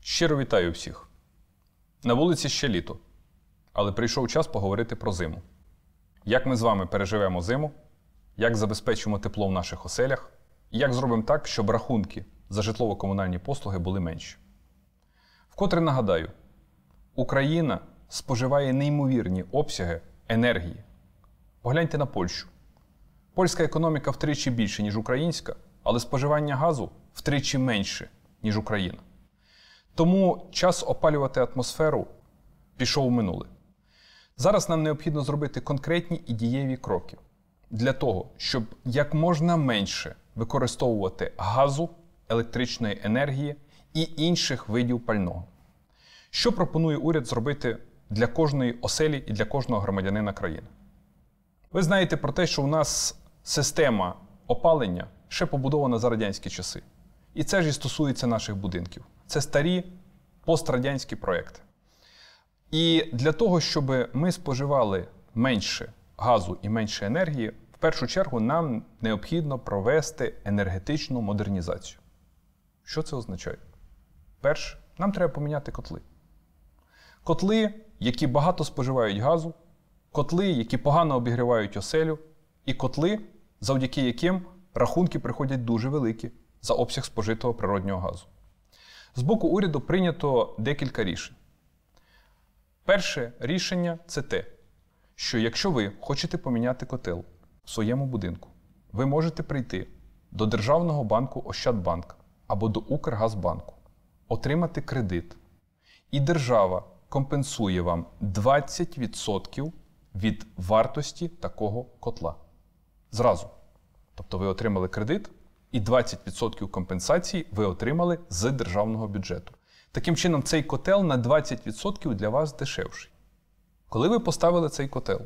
Щиро вітаю всіх. На вулиці ще літо, але прийшов час поговорити про зиму. Як ми з вами переживемо зиму, як забезпечимо тепло в наших оселях і як зробимо так, щоб рахунки за житлово-комунальні послуги були менші. Вкотре нагадаю, Україна споживає неймовірні обсяги енергії. Погляньте на Польщу. Польська економіка втричі більше, ніж українська, але споживання газу втричі менше, ніж Україна. Тому час опалювати атмосферу пішов в минуле. Зараз нам необхідно зробити конкретні і дієві кроки для того, щоб як можна менше використовувати газу, електричної енергії і інших видів пального. Що пропонує уряд зробити для кожної оселі і для кожного громадянина країни? Ви знаєте про те, що у нас система опалення ще побудована за радянські часи. І це ж і стосується наших будинків. Це старі пострадянські проекти. І для того, щоб ми споживали менше газу і менше енергії, в першу чергу нам необхідно провести енергетичну модернізацію. Що це означає? Перше, нам треба поміняти котли. Котли, які багато споживають газу, котли, які погано обігрівають оселю, і котли, завдяки яким рахунки приходять дуже великі за обсяг спожитого природнього газу. З боку уряду прийнято декілька рішень. Перше рішення – це те, що якщо ви хочете поміняти котел в своєму будинку, ви можете прийти до Державного банку Ощадбанка або до Укргазбанку, отримати кредит, і держава компенсує вам 20% від вартості такого котла. Зразу. Тобто ви отримали кредит, і 20% компенсації ви отримали з державного бюджету. Таким чином, цей котел на 20% для вас дешевший. Коли ви поставили цей котел,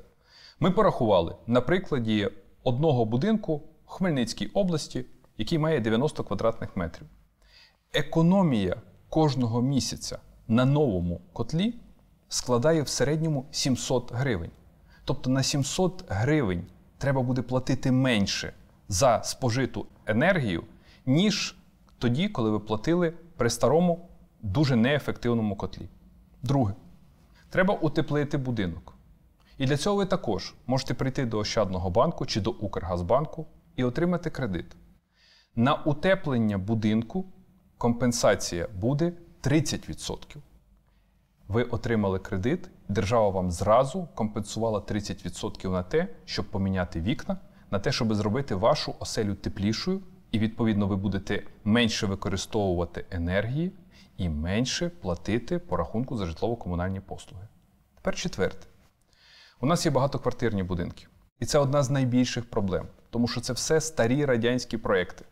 ми порахували на прикладі одного будинку в Хмельницькій області, який має 90 квадратних метрів. Економія кожного місяця на новому котлі складає в середньому 700 гривень. Тобто на 700 гривень треба буде платити менше за спожиту енергію, ніж тоді, коли ви платили при старому, дуже неефективному котлі. Друге. Треба утеплити будинок. І для цього ви також можете прийти до Ощадного банку чи до Укргазбанку і отримати кредит. На утеплення будинку компенсація буде 30%. Ви отримали кредит, держава вам зразу компенсувала 30% на те, щоб поміняти вікна, на те, щоб зробити вашу оселю теплішою, і, відповідно, ви будете менше використовувати енергії і менше платити по рахунку за житлово-комунальні послуги. Тепер четверте. У нас є багатоквартирні будинки. І це одна з найбільших проблем, тому що це все старі радянські проекти.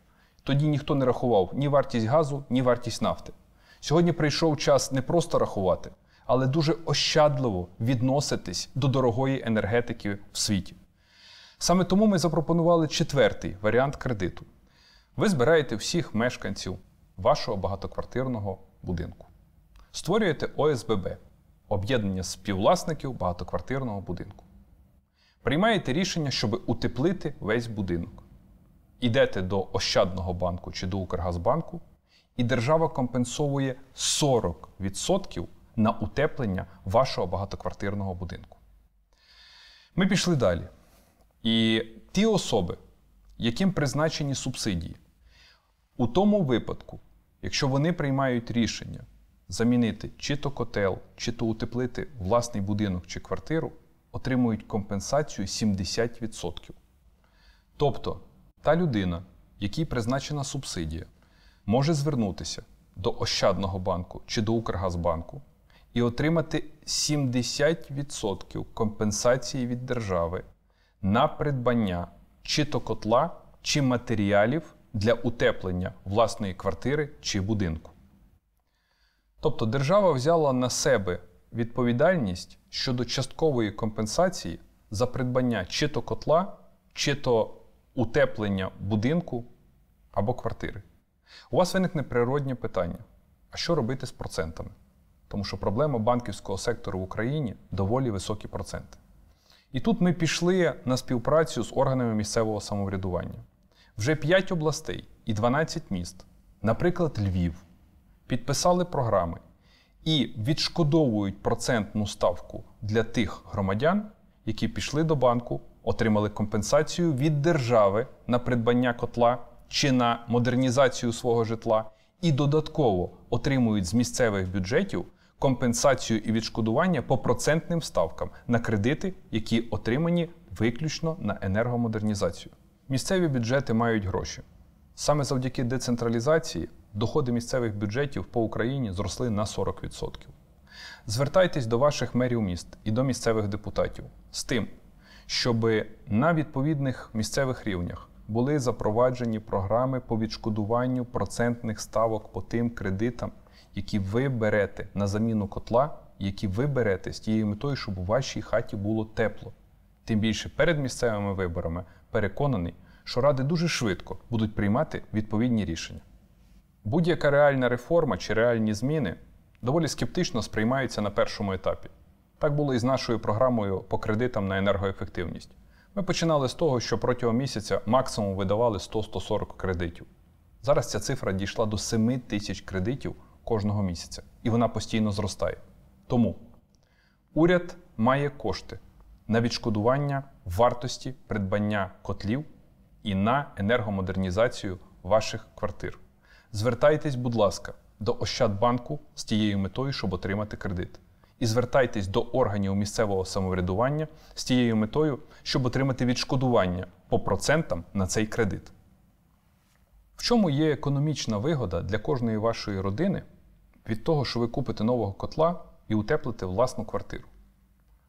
Тоді ніхто не рахував ні вартість газу, ні вартість нафти. Сьогодні прийшов час не просто рахувати, але дуже ощадливо відноситись до дорогої енергетики в світі. Саме тому ми запропонували четвертий варіант кредиту. Ви збираєте всіх мешканців вашого багатоквартирного будинку. Створюєте ОСББ – об'єднання співвласників багатоквартирного будинку. Приймаєте рішення, щоб утеплити весь будинок. Йдете до Ощадного банку чи до Укргазбанку, і держава компенсовує 40% на утеплення вашого багатоквартирного будинку. Ми пішли далі. І ті особи, яким призначені субсидії, у тому випадку, якщо вони приймають рішення замінити чи то котел, чи то утеплити власний будинок чи квартиру, отримують компенсацію 70%. Тобто, та людина, якій призначена субсидія, може звернутися до Ощадного банку чи до Укргазбанку і отримати 70% компенсації від держави на придбання чи то котла, чи матеріалів для утеплення власної квартири чи будинку. Тобто держава взяла на себе відповідальність щодо часткової компенсації за придбання чи то котла, чи то утеплення будинку або квартири. У вас виникне природне питання – а що робити з процентами? Тому що проблема банківського сектору в Україні – доволі високі проценти. І тут ми пішли на співпрацю з органами місцевого самоврядування. Вже 5 областей і 12 міст, наприклад, Львів, підписали програми і відшкодовують процентну ставку для тих громадян, які пішли до банку, отримали компенсацію від держави на придбання котла чи на модернізацію свого житла, і додатково отримують з місцевих бюджетів компенсацію і відшкодування по процентним ставкам на кредити, які отримані виключно на енергомодернізацію. Місцеві бюджети мають гроші. Саме завдяки децентралізації доходи місцевих бюджетів по Україні зросли на 40%. Звертайтесь до ваших мерів міст і до місцевих депутатів з тим, щоб на відповідних місцевих рівнях були запроваджені програми по відшкодуванню процентних ставок по тим кредитам, які ви берете на заміну котла, які ви берете з тією метою, щоб у вашій хаті було тепло. Тим більше перед місцевими виборами переконаний, що ради дуже швидко будуть приймати відповідні рішення. Будь-яка реальна реформа чи реальні зміни доволі скептично сприймаються на першому етапі. Так було і з нашою програмою по кредитам на енергоефективність. Ми починали з того, що протягом місяця максимум видавали 100-140 кредитів. Зараз ця цифра дійшла до 7 тисяч кредитів кожного місяця, і вона постійно зростає. Тому уряд має кошти на відшкодування вартості придбання котлів і на енергомодернізацію ваших квартир. Звертайтесь, будь ласка, до Ощадбанку з тією метою, щоб отримати кредит. І звертайтесь до органів місцевого самоврядування з тією метою, щоб отримати відшкодування по процентам на цей кредит. В чому є економічна вигода для кожної вашої родини від того, що ви купите нового котла і утеплите власну квартиру?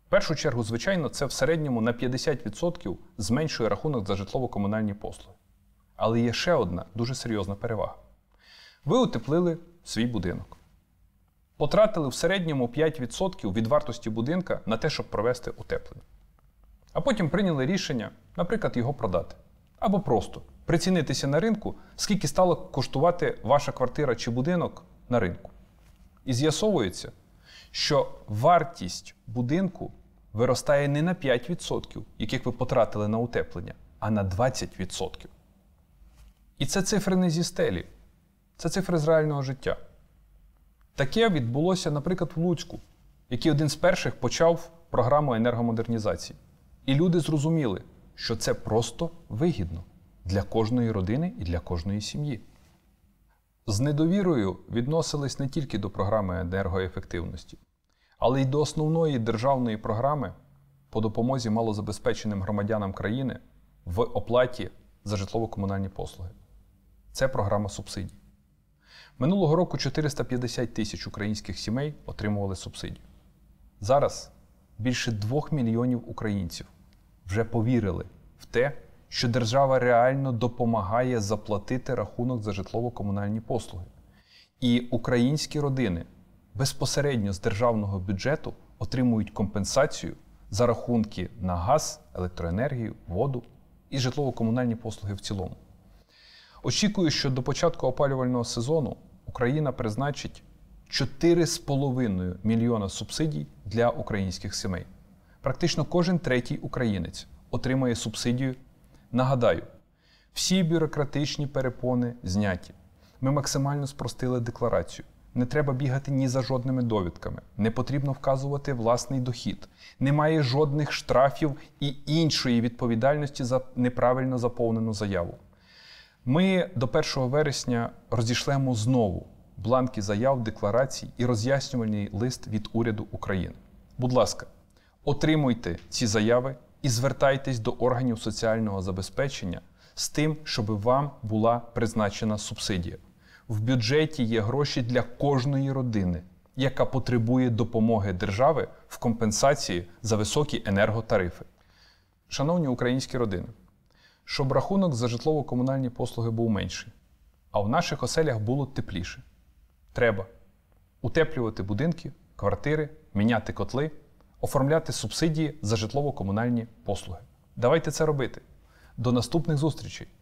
В першу чергу, звичайно, це в середньому на 50% зменшує рахунок за житлово-комунальні послуги. Але є ще одна дуже серйозна перевага. Ви утеплили свій будинок. Потратили в середньому 5% від вартості будинка на те, щоб провести утеплення. А потім прийняли рішення, наприклад, його продати. Або просто прицінитися на ринку, скільки стала коштувати ваша квартира чи будинок на ринку. І з'ясовується, що вартість будинку виростає не на 5%, яких ви потратили на утеплення, а на 20%. І це цифри не зі стелі, це цифри з реального життя. Таке відбулося, наприклад, в Луцьку, який один з перших почав програму енергомодернізації. І люди зрозуміли, що це просто вигідно для кожної родини і для кожної сім'ї. З недовірою відносились не тільки до програми енергоефективності, але й до основної державної програми по допомозі малозабезпеченим громадянам країни в оплаті за житлово-комунальні послуги. Це програма субсидій. Минулого року 450 тисяч українських сімей отримували субсидію. Зараз більше 2 мільйонів українців вже повірили в те, що держава реально допомагає заплатити рахунок за житлово-комунальні послуги. І українські родини безпосередньо з державного бюджету отримують компенсацію за рахунки на газ, електроенергію, воду і житлово-комунальні послуги в цілому. Очікую, що до початку опалювального сезону Україна призначить 4,5 мільйона субсидій для українських сімей. Практично кожен третій українець отримає субсидію. Нагадаю, всі бюрократичні перепони зняті. Ми максимально спростили декларацію. Не треба бігати ні за жодними довідками. Не потрібно вказувати власний дохід. Немає жодних штрафів і іншої відповідальності за неправильно заповнену заяву. Ми до 1 вересня розішлемо знову бланки заяв, декларацій і роз'яснювальний лист від уряду України. Будь ласка, отримуйте ці заяви і звертайтесь до органів соціального забезпечення з тим, щоб вам була призначена субсидія. В бюджеті є гроші для кожної родини, яка потребує допомоги держави в компенсації за високі енерготарифи. Шановні українські родини, щоб рахунок за житлово-комунальні послуги був менший, а в наших оселях було тепліше. Треба утеплювати будинки, квартири, міняти котли, оформляти субсидії за житлово-комунальні послуги. Давайте це робити. До наступних зустрічей!